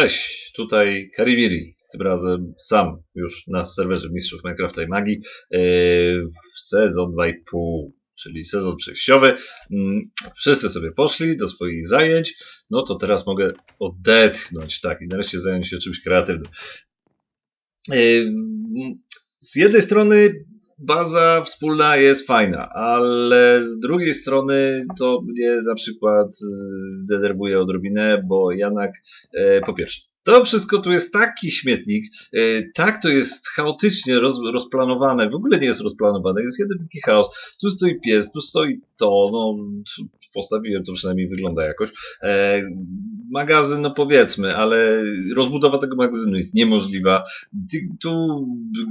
Cześć, tutaj Karimiri, tym razem sam już na serwerze Mistrzów Minecrafta i Magii w sezon 2,5, czyli sezon przejściowy. Wszyscy sobie poszli do swoich zajęć, no to teraz mogę odetchnąć, tak, i nareszcie zająć się czymś kreatywnym. Z jednej strony baza wspólna jest fajna, ale z drugiej strony to mnie na przykład denerwuje odrobinę, bo Janak, po pierwsze, to wszystko tu jest taki śmietnik, tak to jest chaotycznie rozplanowane, w ogóle nie jest rozplanowane, jest jeden wielki chaos, tu stoi pies, tu stoi to, no postawiłem to, przynajmniej wygląda jakoś, magazyn, no powiedzmy, ale rozbudowa tego magazynu jest niemożliwa, tu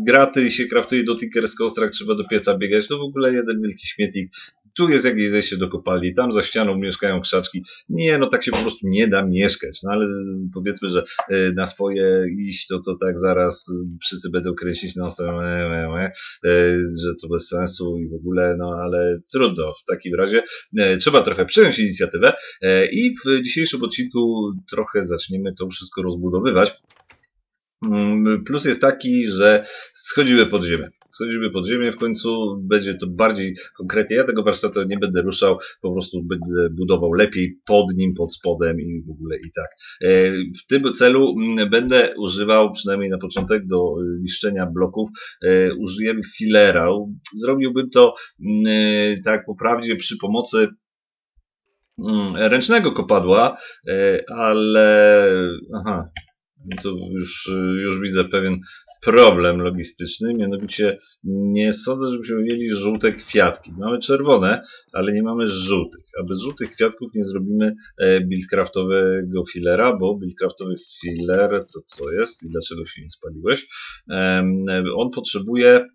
graty się kraftuje do Tinker's Construct, trzeba do pieca biegać, no w ogóle jeden wielki śmietnik. Tu jest jakieś zejście do kopalni, tam za ścianą mieszkają krzaczki. Nie, no tak się po prostu nie da mieszkać. No ale powiedzmy, że na swoje iść, to tak zaraz wszyscy będą kręcić nosem, że to bez sensu i w ogóle, no ale trudno. W takim razie trzeba trochę przejąć inicjatywę i w dzisiejszym odcinku trochę zaczniemy to wszystko rozbudowywać. Plus jest taki, że schodzimy pod ziemię. Schodzimy pod ziemię, w końcu będzie to bardziej konkretnie. Ja tego warsztatu nie będę ruszał, po prostu będę budował lepiej pod nim, pod spodem i w ogóle i tak. W tym celu będę używał, przynajmniej na początek, do niszczenia bloków, użyjemy filera. Zrobiłbym to tak po prawdzie przy pomocy ręcznego kopadła, ale... Aha. To już widzę pewien problem logistyczny, mianowicie nie sądzę, żebyśmy mieli żółte kwiatki. Mamy czerwone, ale nie mamy żółtych. A bez żółtych kwiatków nie zrobimy buildcraftowego filera, bo buildcraftowy filer to co jest i dlaczego się nie spaliłeś? On potrzebuje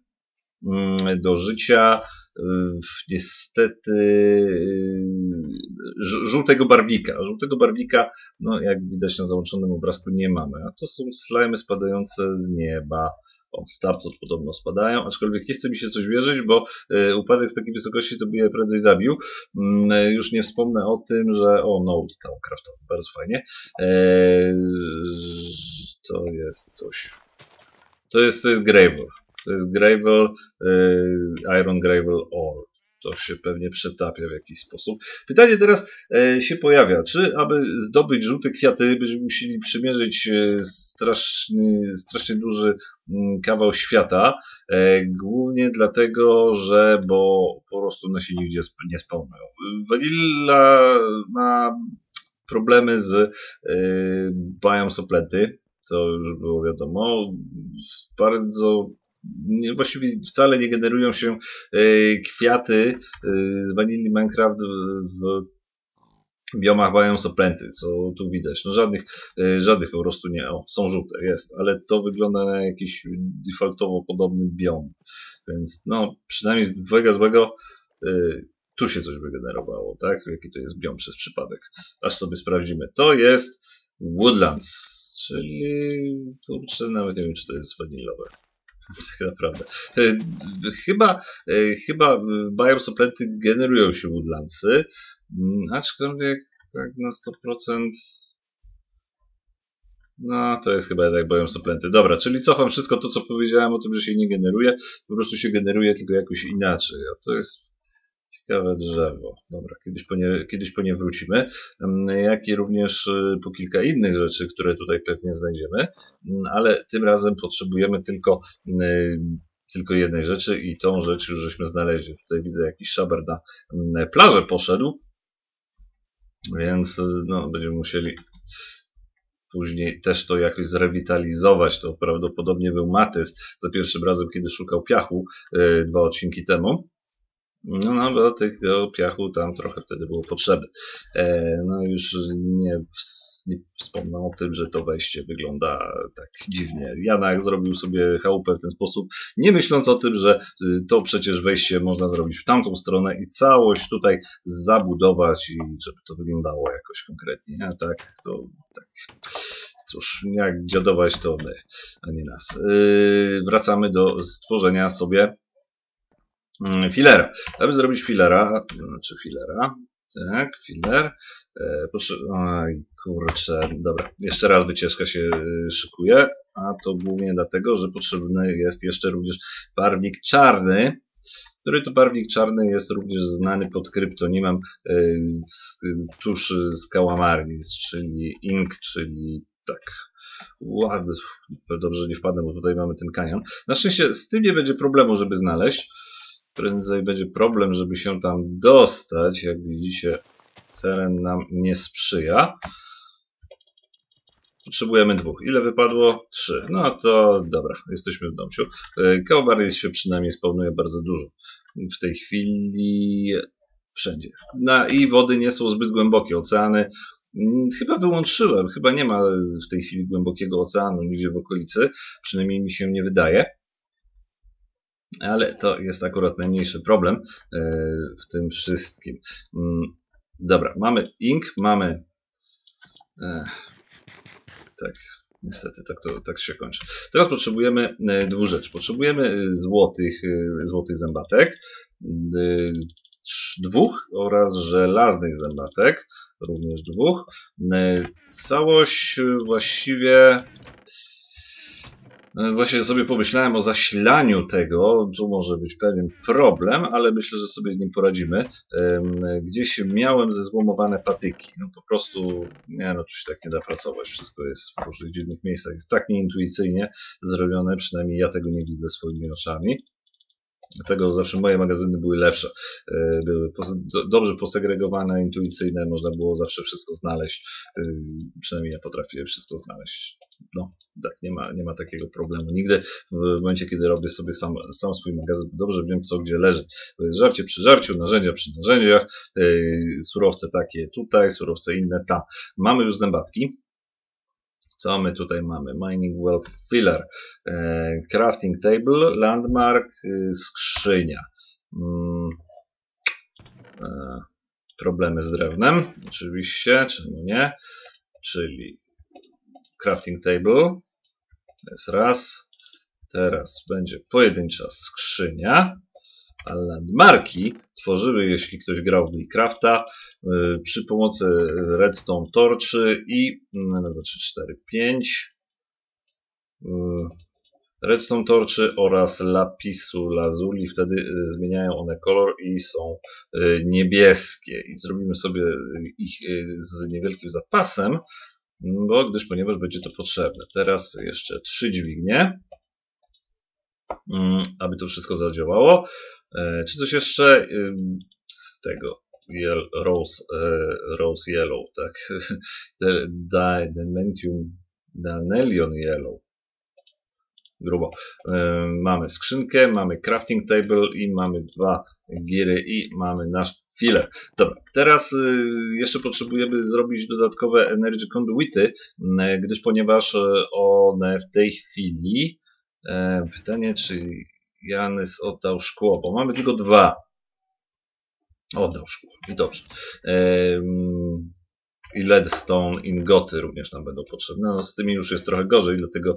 do życia niestety żółtego barwnika, no jak widać na załączonym obrazku nie mamy, a to są slimy spadające z nieba. O, stamtąd podobno spadają, aczkolwiek nie chce mi się coś wierzyć, bo upadek z takiej wysokości to by je prędzej zabił. Już nie wspomnę o tym, że... O, no, Thaumcraftowy, bardzo fajnie. To jest coś... To jest Gravel. To jest Gravel, Iron Gravel Ore. To się pewnie przetapia w jakiś sposób. Pytanie teraz się pojawia, czy aby zdobyć żółte kwiaty, będziemy musieli przymierzyć strasznie duży kawał świata, głównie dlatego, że po prostu one się nigdzie nie spełniają. Vanilla ma problemy z Biomes O' Plenty, to już było wiadomo, bardzo... Właściwie wcale nie generują się kwiaty z wanili Minecraft w biomach Biomes O' Plenty, co tu widać. No żadnych po prostu nie. O, są żółte, jest, ale to wygląda na jakiś defaultowo podobny biom. Więc no, przynajmniej złego tu się coś wygenerowało, tak? Jaki to jest biom przez przypadek. Aż sobie sprawdzimy. To jest Woodlands, czyli kurczę, nawet nie wiem, czy to jest wanilowe. Tak naprawdę. Chyba Biomes O' Plenty generują się woodlandsy, aczkolwiek tak na 100%. No to jest chyba jednak Biomes O' Plenty. Dobra, czyli cofam wszystko to, co powiedziałem o tym, że się nie generuje. Po prostu się generuje tylko jakoś inaczej. O, to jest ciekawe drzewo. Dobra, kiedyś po nie wrócimy. Jak i również po kilka innych rzeczy, które tutaj pewnie znajdziemy. Ale tym razem potrzebujemy tylko jednej rzeczy i tą rzecz już żeśmy znaleźli. Tutaj widzę jakiś szaber na plażę poszedł. Więc no, będziemy musieli później też to jakoś zrewitalizować. To prawdopodobnie był Matys za pierwszym razem, kiedy szukał piachu 2 odcinki temu. No, bo tego piachu tam trochę wtedy było potrzeby. No już nie wspomnę o tym, że to wejście wygląda tak dziwnie. Janak zrobił sobie chałupę w ten sposób, nie myśląc o tym, że to przecież wejście można zrobić w tamtą stronę i całość tutaj zabudować i żeby to wyglądało jakoś konkretnie. A tak, to tak. Cóż, jak dziadować to my, a nie nas. Wracamy do stworzenia sobie filera. Aby zrobić filera, Tak, filler. Proszę, oj, kurczę, dobra, jeszcze raz wycieczka się szykuje, a to głównie dlatego, że potrzebny jest jeszcze również barwnik czarny, który to barwnik czarny jest również znany pod kryptonimem tuszy z kałamarni, czyli ink, czyli tak. Ładnie, dobrze, że nie wpadnę, bo tutaj mamy ten kanion. Na szczęście z tym nie będzie problemu, żeby znaleźć. Prędzej będzie problem, żeby się tam dostać. Jak widzicie, teren nam nie sprzyja. Potrzebujemy dwóch. Ile wypadło? Trzy. No to dobra, jesteśmy w domciu. Kałamarni się przynajmniej spełnuje bardzo dużo. W tej chwili wszędzie. No i wody nie są zbyt głębokie. Oceany chyba wyłączyłem, chyba nie ma w tej chwili głębokiego oceanu nigdzie w okolicy, przynajmniej mi się nie wydaje. Ale to jest akurat najmniejszy problem w tym wszystkim. Dobra, mamy ink, mamy... Tak, niestety tak się kończy. Teraz potrzebujemy dwóch rzeczy. Potrzebujemy złotych zębatek, dwóch oraz żelaznych zębatek. Również dwóch. Całość właściwie... Właśnie sobie pomyślałem o zasilaniu tego. Tu może być pewien problem, ale myślę, że sobie z nim poradzimy. Gdzieś miałem zezłomowane patyki. No po prostu, nie no, tu się tak nie da pracować. Wszystko jest w różnych dziwnych miejscach. Jest tak nieintuicyjnie zrobione, przynajmniej ja tego nie widzę swoimi oczami. Dlatego zawsze moje magazyny były lepsze. Były dobrze posegregowane, intuicyjne, można było zawsze wszystko znaleźć. Przynajmniej ja potrafię wszystko znaleźć. No, tak, nie ma takiego problemu. Nigdy w momencie, kiedy robię sobie sam swój magazyn, dobrze wiem, co gdzie leży. Żarcie przy żarciu, narzędzia przy narzędziach, surowce takie tutaj, surowce inne tam. Mamy już zębatki. Co my tutaj mamy? Mining Well Filler, Crafting Table, Landmark, skrzynia. Problemy z drewnem, oczywiście, czemu nie? Czyli Crafting Table, to jest raz. Teraz będzie pojedyncza skrzynia. A landmarki tworzyły, jeśli ktoś grał w Buildcrafta, przy pomocy redstone torczy i 5 redstone torczy oraz lapisu lazuli. Wtedy zmieniają one kolor i są niebieskie. I zrobimy sobie ich z niewielkim zapasem, bo gdyż ponieważ będzie to potrzebne. Teraz jeszcze 3 dźwignie, aby to wszystko zadziałało. Czy coś jeszcze z tego Rose Yellow, tak? Danelion Yellow. Grubo. Mamy skrzynkę, mamy crafting table i mamy 2 giry i mamy nasz filler. Dobra, teraz jeszcze potrzebujemy zrobić dodatkowe energy conduity, gdyż ponieważ one w tej chwili... Pytanie, czy... Janys oddał szkło, bo mamy tylko 2. Oddał szkło i dobrze. I LED Stone ingoty również nam będą potrzebne. No, z tymi już jest trochę gorzej, dlatego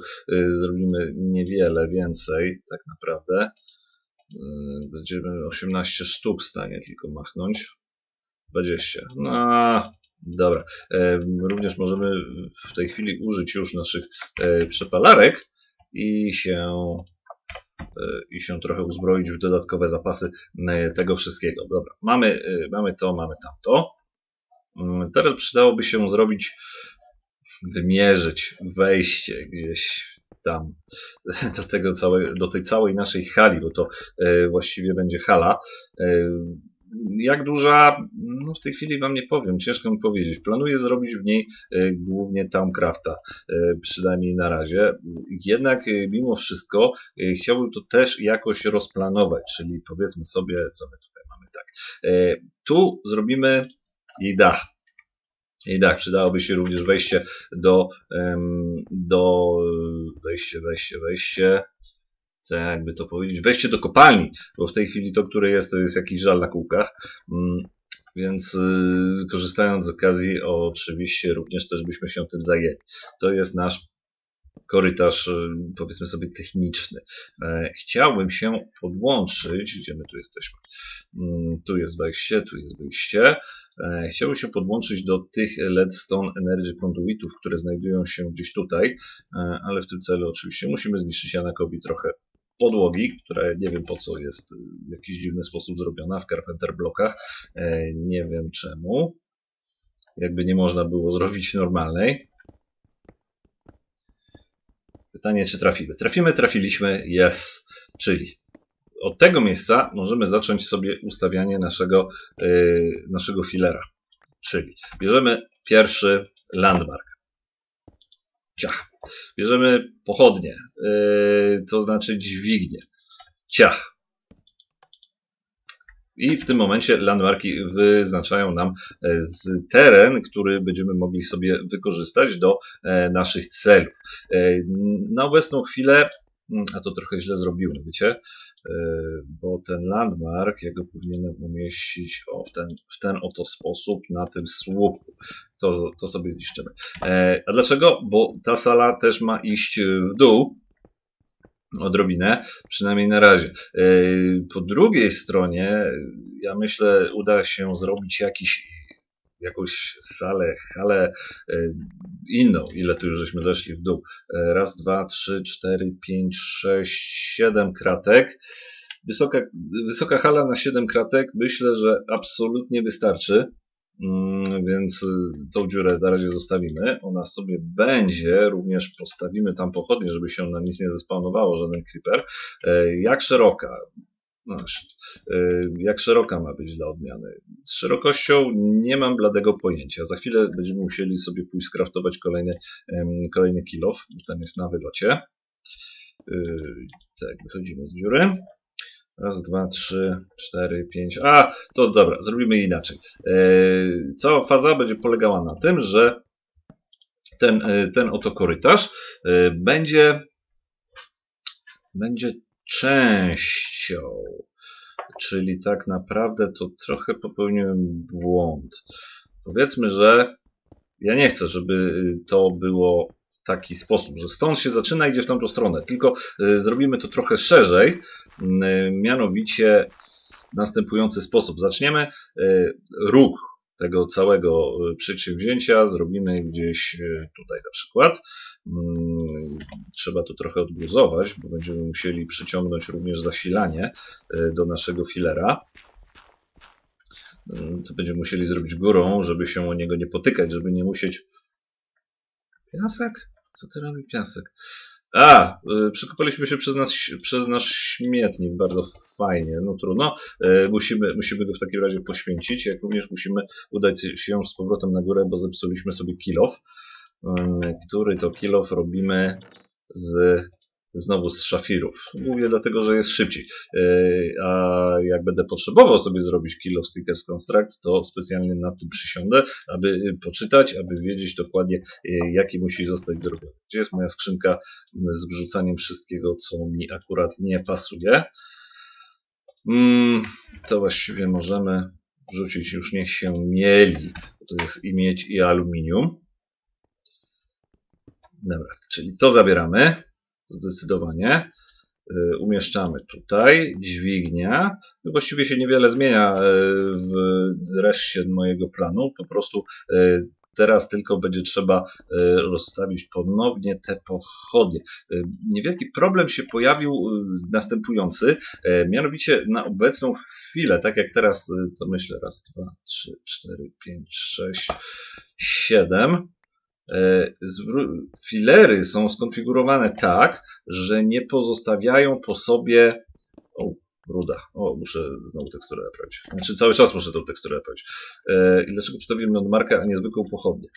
zrobimy niewiele więcej tak naprawdę. Będziemy 18 sztuk w stanie tylko machnąć. 20. No, dobra. Również możemy w tej chwili użyć już naszych przepalarek i się trochę uzbroić w dodatkowe zapasy tego wszystkiego. Dobra, mamy to, mamy tamto. Teraz przydałoby się zrobić, wymierzyć wejście gdzieś tam do tej całej naszej hali, bo to właściwie będzie hala. Jak duża? No w tej chwili wam nie powiem, ciężko mi powiedzieć. Planuję zrobić w niej głównie Thaumcrafta, przynajmniej na razie. Jednak mimo wszystko chciałbym to też jakoś rozplanować, czyli powiedzmy sobie, co my tutaj mamy tak. Tu zrobimy jej dach. I tak, przydałoby się również wejście wejście. Co jakby to powiedzieć, wejście do kopalni, bo w tej chwili to, które jest, to jest jakiś żal na kółkach, więc korzystając z okazji oczywiście również też byśmy się tym zajęli. To jest nasz korytarz, powiedzmy sobie, techniczny. Chciałbym się podłączyć, gdzie my tu jesteśmy, tu jest wyjście, chciałbym się podłączyć do tych LED Stone Energy Conduitów, które znajdują się gdzieś tutaj, ale w tym celu oczywiście musimy zniszczyć Janakowi trochę podłogi, która nie wiem po co jest w jakiś dziwny sposób zrobiona w Carpenter Blockach, nie wiem czemu, jakby nie można było zrobić normalnej. Pytanie, czy trafimy. Trafimy, trafiliśmy, jest, czyli od tego miejsca możemy zacząć sobie ustawianie naszego, filera, czyli bierzemy pierwszy landmark. Ciach. Bierzemy pochodnie, to znaczy dźwignię. Ciach. I w tym momencie landmarki wyznaczają nam teren, który będziemy mogli sobie wykorzystać do naszych celów. Na obecną chwilę, a to trochę źle zrobiłem, wiecie, bo ten landmark, ja go powinienem umieścić w ten oto sposób na tym słupku. To sobie zniszczymy. A dlaczego? Bo ta sala też ma iść w dół odrobinę, przynajmniej na razie. Po drugiej stronie, ja myślę, uda się zrobić jakąś salę, halę inną, ile tu już żeśmy zeszli w dół. Raz, dwa, trzy, cztery, pięć, sześć, siedem kratek. Wysoka hala na 7 kratek myślę, że absolutnie wystarczy, więc tą dziurę na razie zostawimy. Ona sobie będzie, również postawimy tam pochodnie, żeby się na nic nie zespawnowało, żaden creeper. Jak szeroka? No, jak szeroka ma być dla odmiany? Z szerokością nie mam bladego pojęcia. Za chwilę będziemy musieli sobie pójść skraftować kolejny kilof. Ten jest na wylocie. Tak, wychodzimy z dziury. Raz, dwa, trzy, cztery, pięć. A, to dobra, zrobimy inaczej. Cała faza będzie polegała na tym, że ten oto korytarz będzie częścią, czyli tak naprawdę to trochę popełniłem błąd. Powiedzmy, że ja nie chcę, żeby to było w taki sposób, że stąd się zaczyna i idzie w tamtą stronę, tylko zrobimy to trochę szerzej, mianowicie w następujący sposób. Zaczniemy róg tego całego przedsięwzięcia, zrobimy gdzieś tutaj na przykład. Trzeba to trochę odgruzować, bo będziemy musieli przyciągnąć również zasilanie do naszego filera. To będziemy musieli zrobić górą, żeby się o niego nie potykać, żeby nie musieć... Piasek? Co ty robi piasek? A, przekopaliśmy się przez nasz śmietnik, bardzo fajnie, no trudno. Musimy go w takim razie poświęcić, jak również musimy udać się z powrotem na górę, bo zepsuliśmy sobie kilof, który to kilof robimy znowu z szafirów. Głównie dlatego, że jest szybciej. A jak będę potrzebował sobie zrobić kilof z Tinker's Construct, to specjalnie nad tym przysiądę, aby poczytać, aby wiedzieć dokładnie, jaki musi zostać zrobiony. Gdzie jest moja skrzynka z wrzucaniem wszystkiego, co mi akurat nie pasuje? To właściwie możemy wrzucić, już niech się mieli. To jest i miedź, i aluminium. Dobra, czyli to zabieramy. Zdecydowanie. Umieszczamy tutaj. Dźwignia. Właściwie się niewiele zmienia w reszcie mojego planu. Po prostu teraz tylko będzie trzeba rozstawić ponownie te pochodnie. Niewielki problem się pojawił następujący. Mianowicie na obecną chwilę, tak jak teraz, to myślę raz, dwa, trzy, cztery, pięć, sześć, siedem. Filery są skonfigurowane tak, że nie pozostawiają po sobie... O, ruda. O, muszę znowu teksturę naprawić. Znaczy cały czas muszę tą teksturę naprawić. I dlaczego postawiłem landmarka, a niezwykłą pochodnię?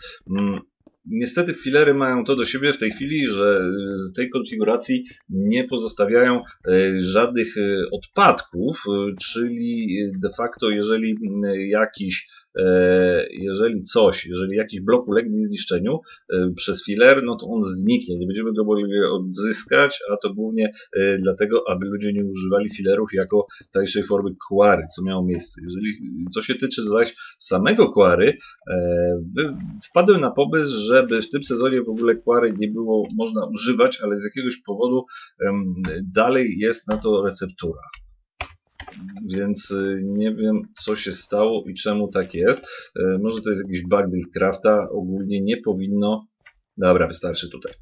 Niestety filery mają to do siebie w tej chwili, że z tej konfiguracji nie pozostawiają żadnych odpadków, czyli de facto jeżeli jakiś jeżeli coś, jeżeli jakiś blok ulegnie zniszczeniu przez filer, no to on zniknie, nie będziemy go mogli odzyskać, a to głównie dlatego, aby ludzie nie używali filerów jako tańszej formy quarry, co miało miejsce. Jeżeli, co się tyczy zaś samego quarry, wpadłem na pomysł, żeby w tym sezonie w ogóle quarry nie było można używać, ale z jakiegoś powodu dalej jest na to receptura. Więc nie wiem, co się stało i czemu tak jest. Może to jest jakiś bug Buildcrafta. Ogólnie nie powinno... Dobra, wystarczy tutaj.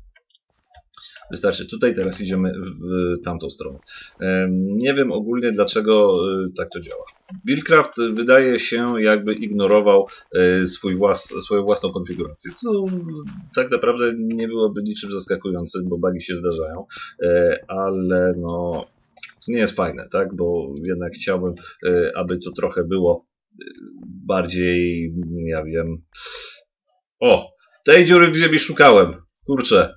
Wystarczy tutaj, teraz idziemy w tamtą stronę. Nie wiem ogólnie, dlaczego tak to działa. Buildcraft wydaje się, jakby ignorował swoją własną konfigurację, co tak naprawdę nie byłoby niczym zaskakującym, bo bugi się zdarzają, ale no... To nie jest fajne, tak? Bo jednak chciałbym, aby to trochę było bardziej, ja wiem... O! Tej dziury w ziemi szukałem! Kurczę!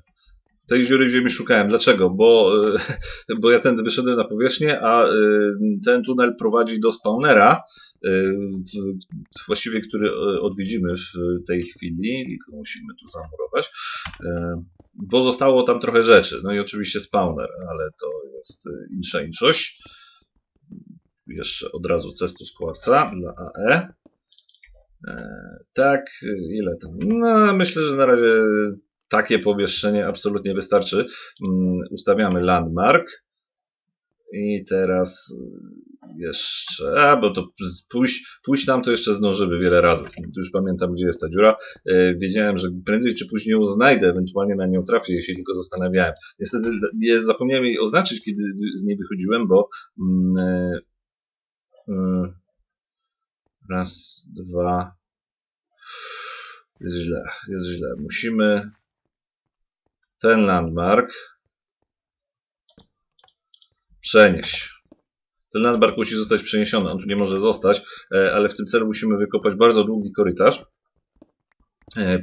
Tej dziury w ziemi szukałem. Dlaczego? Bo ja tędy wyszedłem na powierzchnię, a ten tunel prowadzi do spawnera, właściwie który odwiedzimy w tej chwili, tylko musimy tu zamurować, bo zostało tam trochę rzeczy. No i oczywiście spawner, ale to jest inszeńszość. Jeszcze od razu cestus kwarca dla AE. Tak, ile tam? No, myślę, że na razie takie powieszczenie absolutnie wystarczy. Ustawiamy landmark. I teraz jeszcze... A, bo to pójść tam to jeszcze zdążymy wiele razy. Już pamiętam, gdzie jest ta dziura. Wiedziałem, że prędzej czy później ją znajdę, ewentualnie na nią trafię, jeśli tylko zastanawiałem. Niestety nie zapomniałem jej oznaczyć, kiedy z niej wychodziłem, bo... Raz, dwa... Jest źle, jest źle. Musimy... Ten landmark przenieść. Ten landmark musi zostać przeniesiony. On tu nie może zostać, ale w tym celu musimy wykopać bardzo długi korytarz,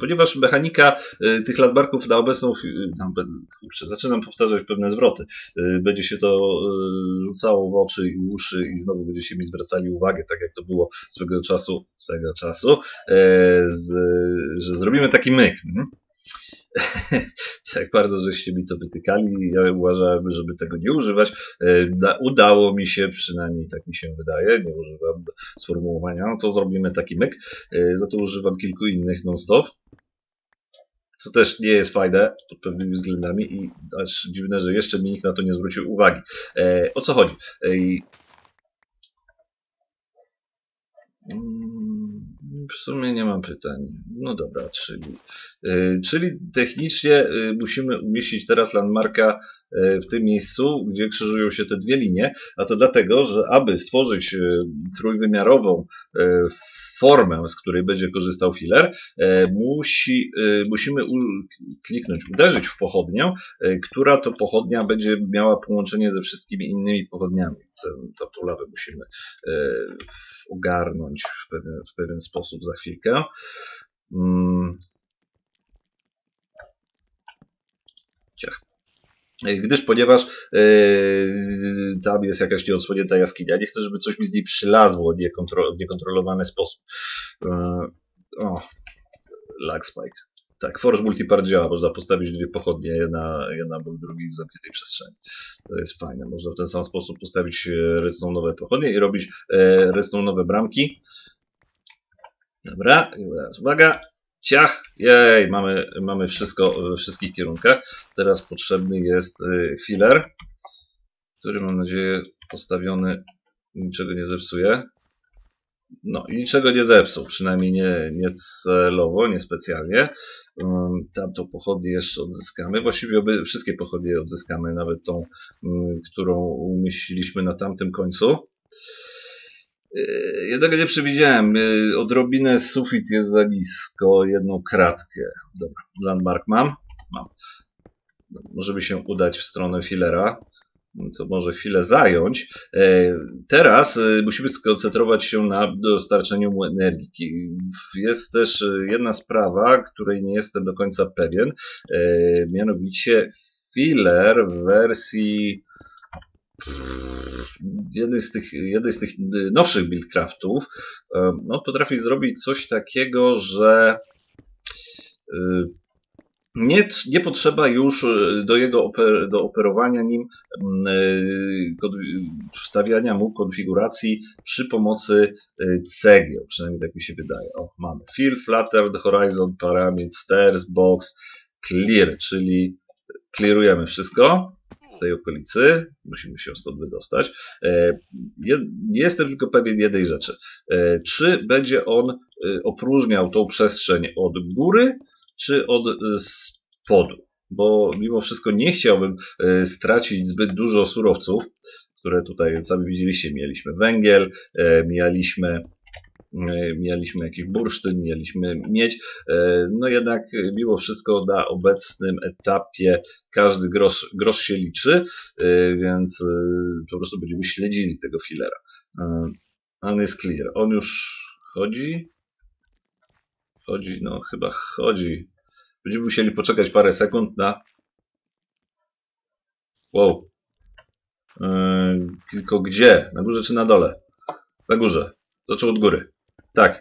ponieważ mechanika tych landmarków na obecną... Kurczę, zaczynam powtarzać pewne zwroty. Będzie się to rzucało w oczy i uszy i znowu będziecie mi zwracali uwagę, tak jak to było swego czasu, że zrobimy taki myk. Tak bardzo żeście mi to wytykali, ja uważałem, żeby tego nie używać. Udało mi się, przynajmniej tak mi się wydaje, nie używam sformułowania, no to zrobimy taki myk. Za to używam kilku innych non-stop, co też nie jest fajne pod pewnymi względami i aż dziwne, że jeszcze mi nikt na to nie zwrócił uwagi. O co chodzi? W sumie nie mam pytań. No dobra, czyli technicznie musimy umieścić teraz landmarka w tym miejscu, gdzie krzyżują się te dwie linie, a to dlatego, że aby stworzyć trójwymiarową formę, z której będzie korzystał filer, musimy kliknąć, uderzyć w pochodnię, która to pochodnia będzie miała połączenie ze wszystkimi innymi pochodniami. Tą lawę musimy ogarnąć w pewien sposób za chwilkę. Ciach. Ponieważ tam jest jakaś nieodsłonięta jaskinia, nie chcę, żeby coś mi z niej przylazło w niekontrolowany sposób. O, lag spike. Tak, Forge Multipart działa, można postawić dwie pochodnie, jedna bądź drugi w zamkniętej przestrzeni. To jest fajne, można w ten sam sposób postawić redstone'owe pochodnie i robić redstone'owe bramki. Dobra, i teraz uwaga. Ciach, jej, mamy wszystko we wszystkich kierunkach. Teraz potrzebny jest filer, który mam nadzieję postawiony niczego nie zepsuje. No i niczego nie zepsuł, przynajmniej nie celowo, nie specjalnie. Tamtą pochodnię jeszcze odzyskamy. Właściwie wszystkie pochodnie odzyskamy, nawet tą, którą umieściliśmy na tamtym końcu. Ja tego nie przewidziałem. Odrobinę sufit jest za nisko, jedną kratkę. Dobra, landmark mam? Mam. Może by się udać w stronę filera. To może chwilę zająć. Teraz musimy skoncentrować się na dostarczeniu mu energii. Jest też jedna sprawa, której nie jestem do końca pewien. Mianowicie filer w wersji... jednej z tych nowszych buildcraftów, no, potrafi zrobić coś takiego, że nie potrzeba już do operowania nim, wstawiania mu konfiguracji przy pomocy cegieł, przynajmniej tak mi się wydaje. O, mamy Fill, Flatter, Horizon, Pyramid, Stairs, Box, Clear, czyli clearujemy wszystko z tej okolicy, musimy się stąd wydostać. Jestem tylko pewien jednej rzeczy, czy będzie on opróżniał tą przestrzeń od góry, czy od spodu, bo mimo wszystko nie chciałbym stracić zbyt dużo surowców, które tutaj sami widzieliście, mieliśmy węgiel, mieliśmy jakiś bursztyn, mieliśmy miedź, no jednak mimo wszystko na obecnym etapie każdy grosz się liczy, więc po prostu będziemy śledzili tego filera. On jest clear, on już chodzi. Chodzi, no chyba chodzi. Będziemy musieli poczekać parę sekund na... Wow. Tylko gdzie? Na górze czy na dole? Na górze. Zaczął od góry. Tak,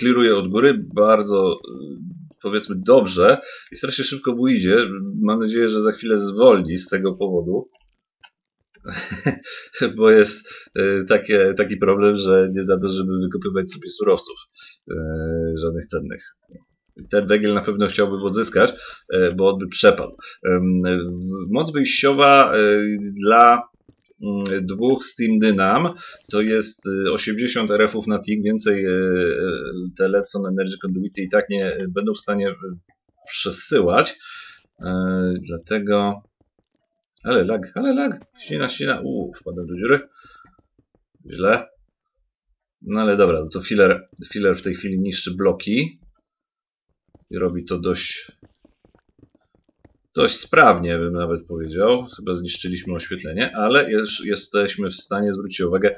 clearuje od góry. Bardzo, powiedzmy, dobrze. I strasznie szybko mu idzie. Mam nadzieję, że za chwilę zwolni z tego powodu. Bo jest taki problem, że nie da do, żeby wykopywać sobie surowców żadnych cennych. Ten węgiel na pewno chciałbym odzyskać, bo on by przepadł. Moc wyjściowa dla dwóch Steam Dynam to jest 80 RF-ów na tick, więcej te LED Stone Energy Conduity i tak nie będą w stanie przesyłać, dlatego... ale lag, ścina, wpadłem do dziury, źle, no ale dobra, to filer w tej chwili niszczy bloki i robi to dość sprawnie, bym nawet powiedział, chyba zniszczyliśmy oświetlenie, ale jesteśmy w stanie, zwróćcie uwagę,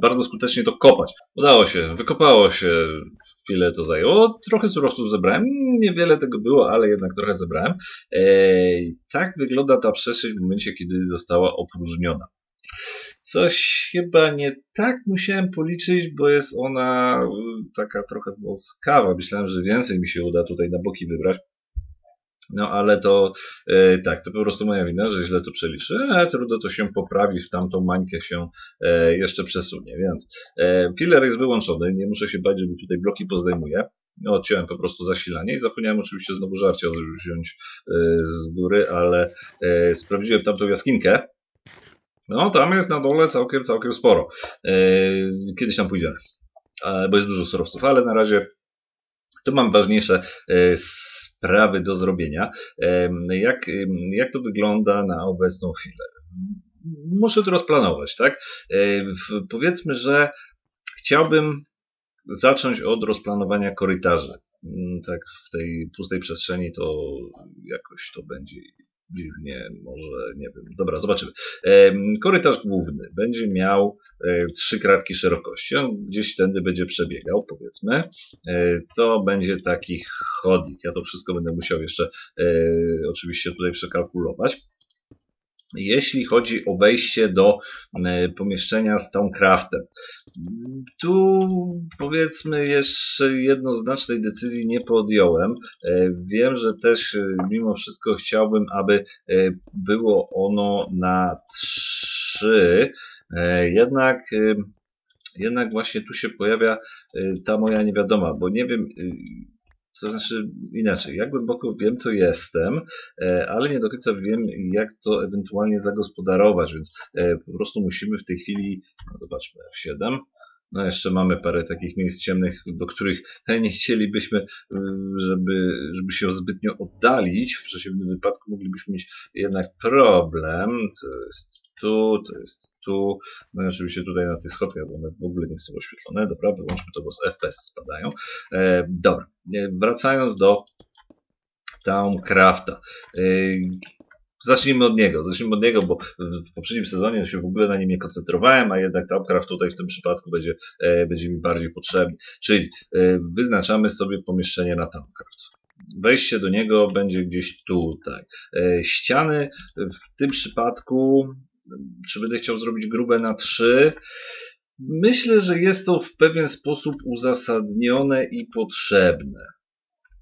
bardzo skutecznie to kopać, udało się, wykopało się. Chwilę to zajęło, trochę surowców zebrałem, niewiele tego było, ale jednak trochę zebrałem. Tak wygląda ta przestrzeń w momencie, kiedy została opróżniona. Coś chyba nie tak musiałem policzyć, bo jest ona taka trochę wąskawa. Myślałem, że więcej mi się uda tutaj na boki wybrać. No ale to tak, to po prostu moja wina, że źle to przeliczy, ale trudno, to się poprawi, w tamtą mańkę się jeszcze przesunie, więc filler jest wyłączony, nie muszę się bać, że mi tutaj bloki pozdejmuje. Odciąłem po prostu zasilanie i zapomniałem oczywiście znowu żarcia wziąć z góry, ale sprawdziłem tamtą jaskinkę. No tam jest na dole całkiem sporo. Kiedyś tam pójdziemy, bo jest dużo surowców, ale na razie tu mam ważniejsze sprawy do zrobienia. Jak to wygląda na obecną chwilę? Muszę to rozplanować, tak? Powiedzmy, że chciałbym zacząć od rozplanowania korytarzy. Tak, w tej pustej przestrzeni to jakoś to będzie dziwnie, może, nie wiem. Dobra, zobaczymy. Korytarz główny będzie miał 3 kratki szerokości. On gdzieś tędy będzie przebiegał, powiedzmy. To będzie taki chodnik. Ja to wszystko będę musiał jeszcze oczywiście tutaj przekalkulować. Jeśli chodzi o wejście do pomieszczenia z Thaumcraftem, tu powiedzmy jeszcze jednoznacznej decyzji nie podjąłem. Wiem, że też mimo wszystko chciałbym, aby było ono na 3, jednak właśnie tu się pojawia ta moja niewiadoma, bo nie wiem... To znaczy inaczej, jak głęboko wiem, to jestem, ale nie do końca wiem, jak to ewentualnie zagospodarować, więc po prostu musimy w tej chwili, no zobaczmy, F7, no jeszcze mamy parę takich miejsc ciemnych, do których nie chcielibyśmy, żeby się zbytnio oddalić, w przeciwnym wypadku moglibyśmy mieć jednak problem, to jest tu, no i oczywiście tutaj na tych schodkach, bo one w ogóle nie są oświetlone, dobra, wyłączmy to, bo z FPS spadają. Dobra, wracając do Thaumcrafta. Zacznijmy od niego, bo w poprzednim sezonie się w ogóle na nim nie koncentrowałem, a jednak Thaumcraft tutaj w tym przypadku będzie mi bardziej potrzebny. Czyli wyznaczamy sobie pomieszczenie na Thaumcraft. wejście do niego będzie gdzieś tutaj. Ściany w tym przypadku, czy będę chciał zrobić grube na 3? Myślę, że jest to w pewien sposób uzasadnione i potrzebne.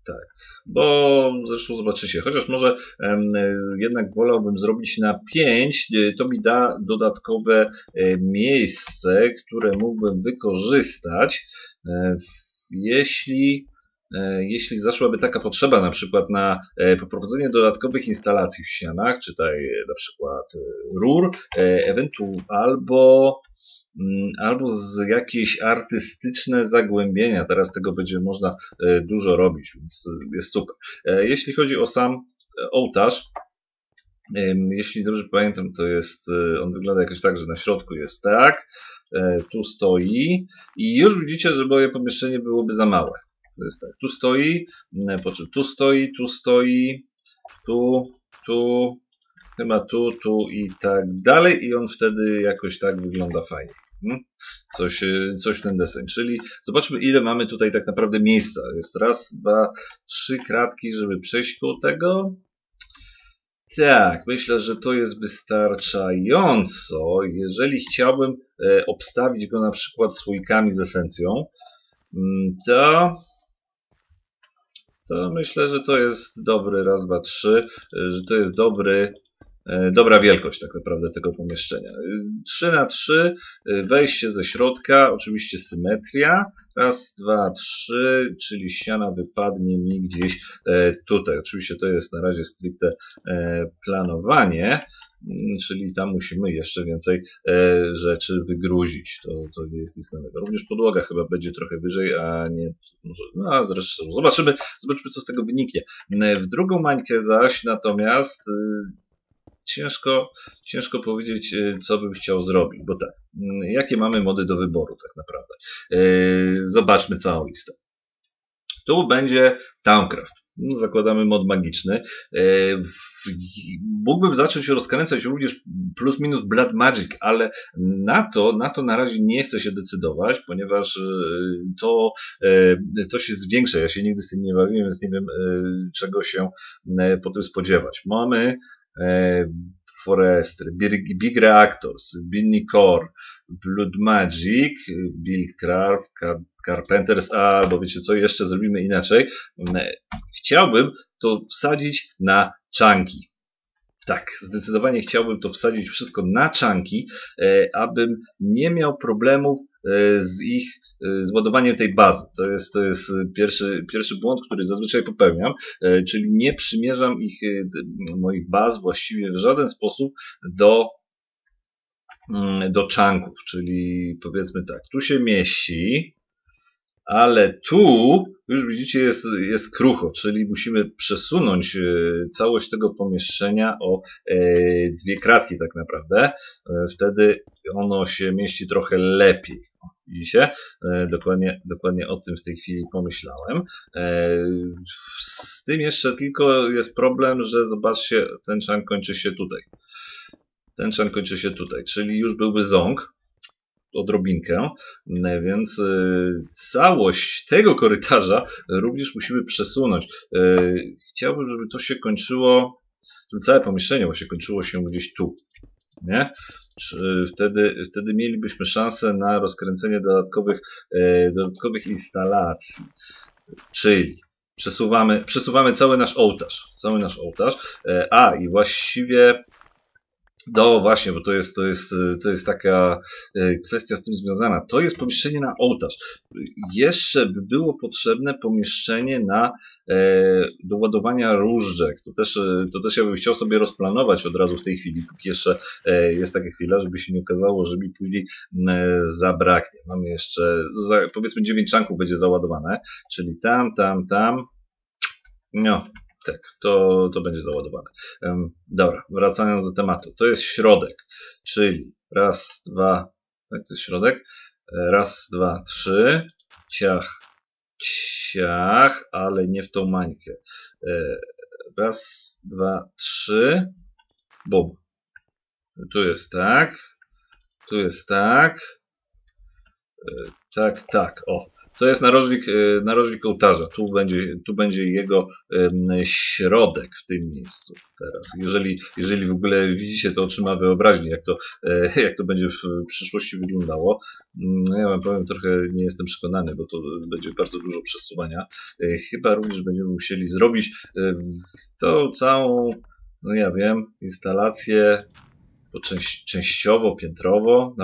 Tak, bo zresztą zobaczycie, chociaż może jednak wolałbym zrobić na 5, to mi da dodatkowe miejsce, które mógłbym wykorzystać, jeśli zaszłaby taka potrzeba, na przykład na poprowadzenie dodatkowych instalacji w ścianach, czytaj na przykład rur, albo z jakieś artystyczne zagłębienia. Teraz tego będzie można dużo robić, więc jest super. Jeśli chodzi o sam ołtarz, jeśli dobrze pamiętam, to jest, on wygląda jakoś tak, że na środku jest tak, tu stoi i już widzicie, że moje pomieszczenie byłoby za małe. To jest tak, tu stoi, chyba tu i tak dalej i on wtedy jakoś tak wygląda fajnie. Coś w ten deseń. Czyli zobaczmy, ile mamy tutaj tak naprawdę miejsca. Jest raz, dwa, trzy kratki, żeby przejść koło tego. Tak, myślę, że to jest wystarczająco. Jeżeli chciałbym obstawić go na przykład słoikami z esencją, to myślę, że to jest dobry, raz, dwa, trzy, że to jest dobra wielkość tak naprawdę tego pomieszczenia. 3 na 3, wejście ze środka, oczywiście symetria, raz, dwa, trzy, czyli ściana wypadnie mi gdzieś tutaj. Oczywiście to jest na razie stricte planowanie, czyli tam musimy jeszcze więcej rzeczy wygruzić. To nie jest nic innego. Również podłoga chyba będzie trochę wyżej, a nie... No a zresztą zobaczymy, co z tego wyniknie. W drugą mańkę zaś natomiast ciężko powiedzieć, co bym chciał zrobić, bo tak, jakie mamy mody do wyboru tak naprawdę. Zobaczmy całą listę. Tu będzie Thaumcraft. Zakładamy mod magiczny. Mógłbym zacząć rozkręcać również plus minus Blood Magic, ale na to na razie nie chcę się decydować, ponieważ to się zwiększa. Ja się nigdy z tym nie bawiłem, więc nie wiem, czego się po tym spodziewać. Mamy Forestry, Big Reactors, Blood Magic, Buildcraft, Carpenters, albo wiecie co, jeszcze zrobimy inaczej. Chciałbym to wsadzić na czanki. Tak, zdecydowanie chciałbym to wsadzić wszystko na czanki, abym nie miał problemów z ładowaniem tej bazy. To jest pierwszy błąd, który zazwyczaj popełniam, czyli nie przymierzam moich baz właściwie w żaden sposób do chunków, czyli powiedzmy tak, tu się mieści, ale tu już widzicie jest krucho, czyli musimy przesunąć całość tego pomieszczenia o 2 kratki tak naprawdę. Wtedy ono się mieści trochę lepiej. Widzicie? Dokładnie o tym w tej chwili pomyślałem. Z tym jeszcze tylko jest problem, że zobaczcie, ten czan kończy się tutaj. Ten czan kończy się tutaj, czyli już byłby ząg. Odrobinkę, więc całość tego korytarza również musimy przesunąć. Chciałbym, żeby to się kończyło, żeby całe pomieszczenie właśnie kończyło się gdzieś tu, nie? Wtedy mielibyśmy szansę na rozkręcenie dodatkowych instalacji, czyli przesuwamy cały nasz ołtarz, a i właściwie no właśnie, bo to jest taka kwestia z tym związana. To jest pomieszczenie na ołtarz. Jeszcze by było potrzebne pomieszczenie do ładowania różdżek. To też ja bym chciał sobie rozplanować od razu w tej chwili, póki jeszcze jest taka chwila, żeby się nie okazało, że mi później zabraknie. Mamy jeszcze, powiedzmy, 9 czanków będzie załadowane, czyli tam. No. Tak, to będzie załadowane. Dobra, wracając do tematu. To jest środek, czyli raz, dwa, tak, to jest środek, raz, dwa, trzy, ciach, ale nie w tą mańkę. Raz, dwa, trzy, bum. Tu jest tak, o. To jest narożnik ołtarza. Tu będzie jego środek w tym miejscu teraz. Jeżeli w ogóle widzicie, to oczyma wyobraźni, jak to będzie w przyszłości wyglądało. Ja wam powiem, trochę nie jestem przekonany, bo to będzie bardzo dużo przesuwania. Chyba również będziemy musieli zrobić tą całą, no ja wiem, instalację częściowo, piętrowo.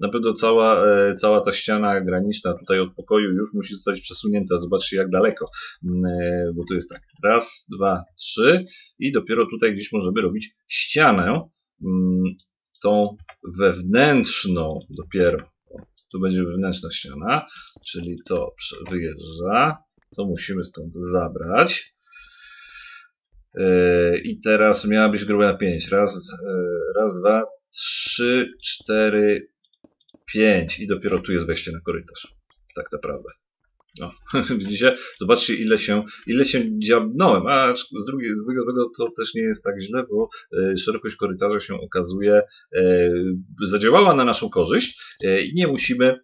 Na pewno cała ta ściana graniczna tutaj od pokoju już musi zostać przesunięta. Zobaczcie, jak daleko. Bo to jest tak, raz, dwa, trzy i dopiero tutaj gdzieś możemy robić ścianę, tą wewnętrzną dopiero. Tu będzie wewnętrzna ściana, czyli to wyjeżdża. To musimy stąd zabrać. I teraz miała być gruba na 5. Raz, dwa, trzy, cztery, pięć. I dopiero tu jest wejście na korytarz. Tak naprawdę. No, widzicie? Zobaczcie, ile się dziabnąłem. A z drugiego to też nie jest tak źle, bo szerokość korytarza się okazuje, zadziałała na naszą korzyść i nie musimy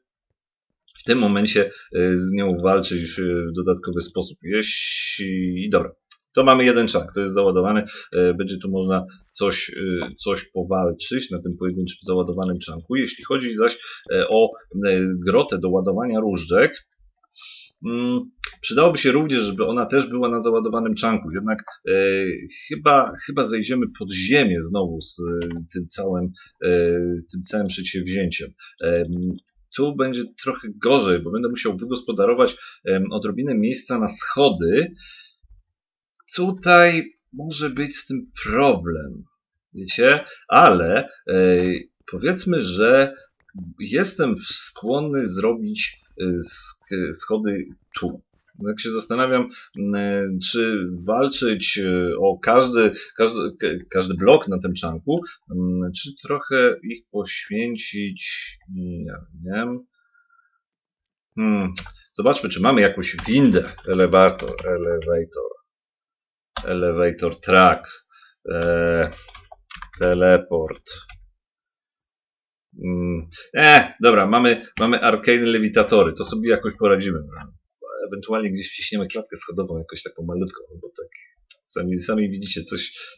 w tym momencie z nią walczyć w dodatkowy sposób. Jeśli... Dobra. To mamy jeden czak, to jest załadowany, będzie tu można coś powalczyć na tym pojedynczym załadowanym czanku. Jeśli chodzi zaś o grotę do ładowania różdżek, przydałoby się również, żeby ona też była na załadowanym czanku, jednak chyba zejdziemy pod ziemię znowu z tym całym przedsięwzięciem. Tu będzie trochę gorzej, bo będę musiał wygospodarować odrobinę miejsca na schody. Tutaj może być z tym problem, wiecie, ale powiedzmy, że jestem skłonny zrobić schody tu. Jak się zastanawiam, czy walczyć o każdy blok na tym czanku, czy trochę ich poświęcić, nie wiem. Zobaczmy, czy mamy jakąś windę, elevator track, teleport. Dobra, mamy arcane lewitatory, to sobie jakoś poradzimy. Ewentualnie gdzieś wciśniemy klatkę schodową, jakoś taką malutką, bo tak sami widzicie,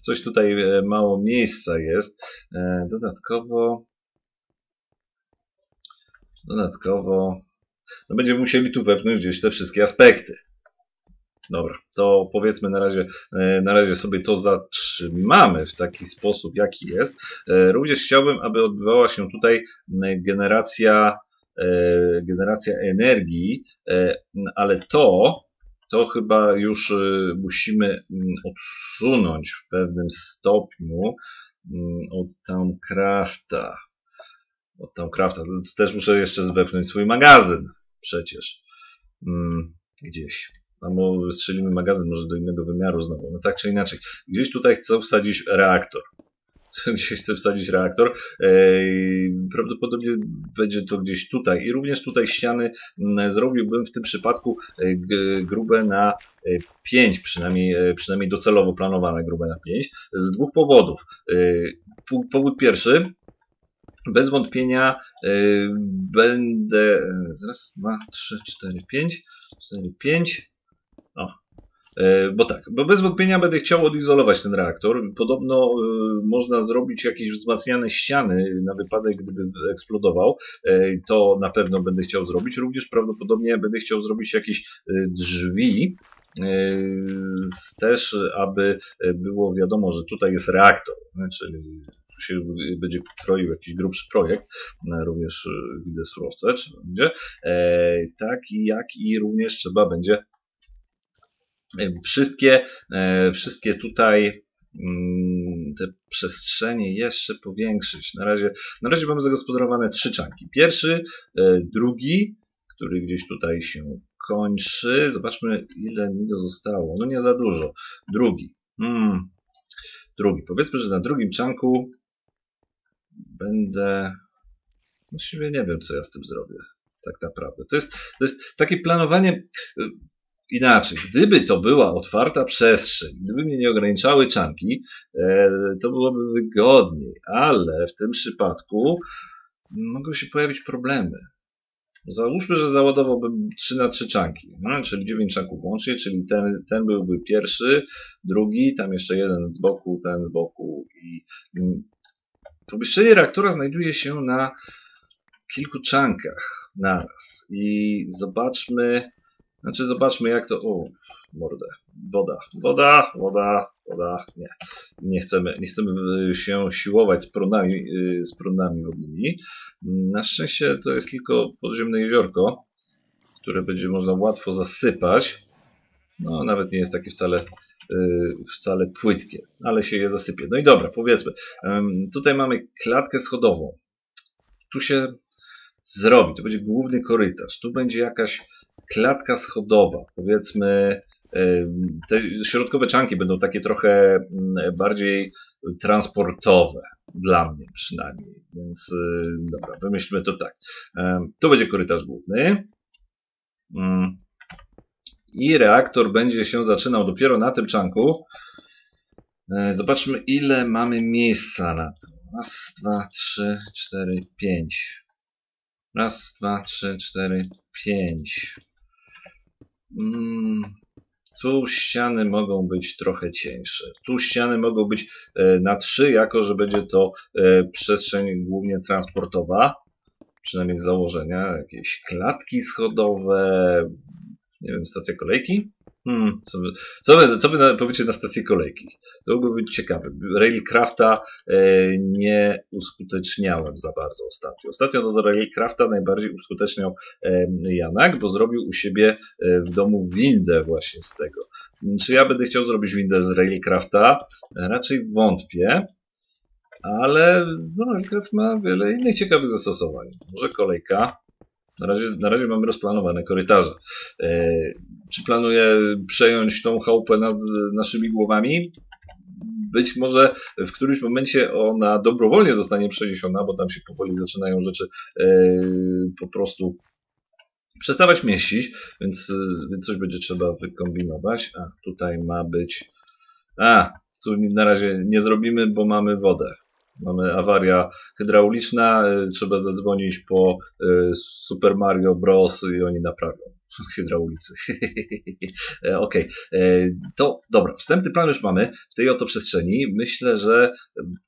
coś tutaj mało miejsca jest. Dodatkowo no będziemy musieli tu wepchnąć gdzieś te wszystkie aspekty. Dobra, to powiedzmy na razie sobie to zatrzymamy w taki sposób, jaki jest. Również chciałbym, aby odbywała się tutaj generacja energii, ale to chyba już musimy odsunąć w pewnym stopniu od Thaumcrafta. Też muszę jeszcze zwepchnąć swój magazyn przecież gdzieś. Albo strzelimy magazyn może do innego wymiaru znowu. No tak czy inaczej. Gdzieś tutaj chcę wsadzić reaktor. Prawdopodobnie będzie to gdzieś tutaj. I również tutaj ściany zrobiłbym w tym przypadku grube na 5, przynajmniej docelowo planowane grube na 5. Z dwóch powodów. Powód pierwszy. Bez wątpienia będę... Zaraz, 2, 3, 4, 5. 4, 5. Bo bez wątpienia będę chciał odizolować ten reaktor. Podobno można zrobić jakieś wzmacniane ściany na wypadek, gdyby eksplodował. To na pewno będę chciał zrobić. Również prawdopodobnie będę chciał zrobić jakieś drzwi. Też, aby było wiadomo, że tutaj jest reaktor. Czyli się będzie kroił jakiś grubszy projekt, również widzę surowce, czy będzie, tak i również trzeba będzie wszystkie tutaj te przestrzenie jeszcze powiększyć. Na razie mamy zagospodarowane 3 czanki. Pierwszy, drugi, który gdzieś tutaj się kończy. Zobaczmy, ile mi go zostało. No nie za dużo. Drugi. Powiedzmy, że na drugim czanku będę... Właściwie nie wiem, co ja z tym zrobię. Tak naprawdę. To jest takie planowanie... Inaczej, gdyby to była otwarta przestrzeń, gdyby mnie nie ograniczały czanki, to byłoby wygodniej. Ale w tym przypadku mogą się pojawić problemy. Załóżmy, że załadowałbym 3 na 3 czanki, no, czyli 9 czanków łącznie, czyli ten byłby pierwszy, drugi, tam jeszcze jeden z boku, ten z boku. I pomieszczenie reaktora znajduje się na kilku czankach naraz. I zobaczmy, jak to... O, mordę. Woda. Nie chcemy się siłować z prunami wodnymi. Na szczęście to jest tylko podziemne jeziorko, które będzie można łatwo zasypać. No, nawet nie jest takie wcale płytkie, ale się je zasypie. No i dobra, powiedzmy. Tutaj mamy klatkę schodową. Tu się zrobi. To będzie główny korytarz. Tu będzie jakaś klatka schodowa. Powiedzmy, te środkowe czanki będą takie trochę bardziej transportowe. Dla mnie przynajmniej. Więc dobra, wymyślmy to tak. To będzie korytarz główny. I reaktor będzie się zaczynał dopiero na tym czanku. Zobaczmy, ile mamy miejsca na to. 1, 2, 3, 4, 5. 1, 2, 3, 4, 5. Tu ściany mogą być trochę cieńsze. Tu ściany mogą być na 3, jako że będzie to przestrzeń głównie transportowa. Przynajmniej z założenia. Jakieś klatki schodowe. Nie wiem, stacja kolejki? Co wy powiecie na stację kolejki? To byłoby ciekawe. Railcrafta nie uskuteczniałem za bardzo ostatnio. Ostatnio to do Railcrafta najbardziej uskuteczniał Janak, bo zrobił u siebie w domu windę właśnie z tego. Czy ja będę chciał zrobić windę z Railcrafta? Raczej wątpię. Ale no, Railcraft ma wiele innych ciekawych zastosowań. Może kolejka. Na razie mamy rozplanowane korytarze. Czy planuję przejąć tą chałupę nad naszymi głowami? Być może w którymś momencie ona dobrowolnie zostanie przeniesiona, bo tam się powoli zaczynają rzeczy po prostu przestawać mieścić, więc coś będzie trzeba wykombinować. A tutaj ma być... A, tu na razie nie zrobimy, bo mamy wodę. Mamy awaria hydrauliczna, trzeba zadzwonić po Super Mario Bros. I oni naprawią hydraulicy. Okej, to dobra, wstępny plan już mamy w tej oto przestrzeni. Myślę, że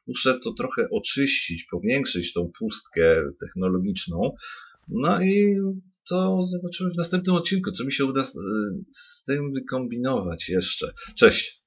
muszę to trochę oczyścić, powiększyć tą pustkę technologiczną. No i to zobaczymy w następnym odcinku, co mi się uda z tym wykombinować jeszcze. Cześć!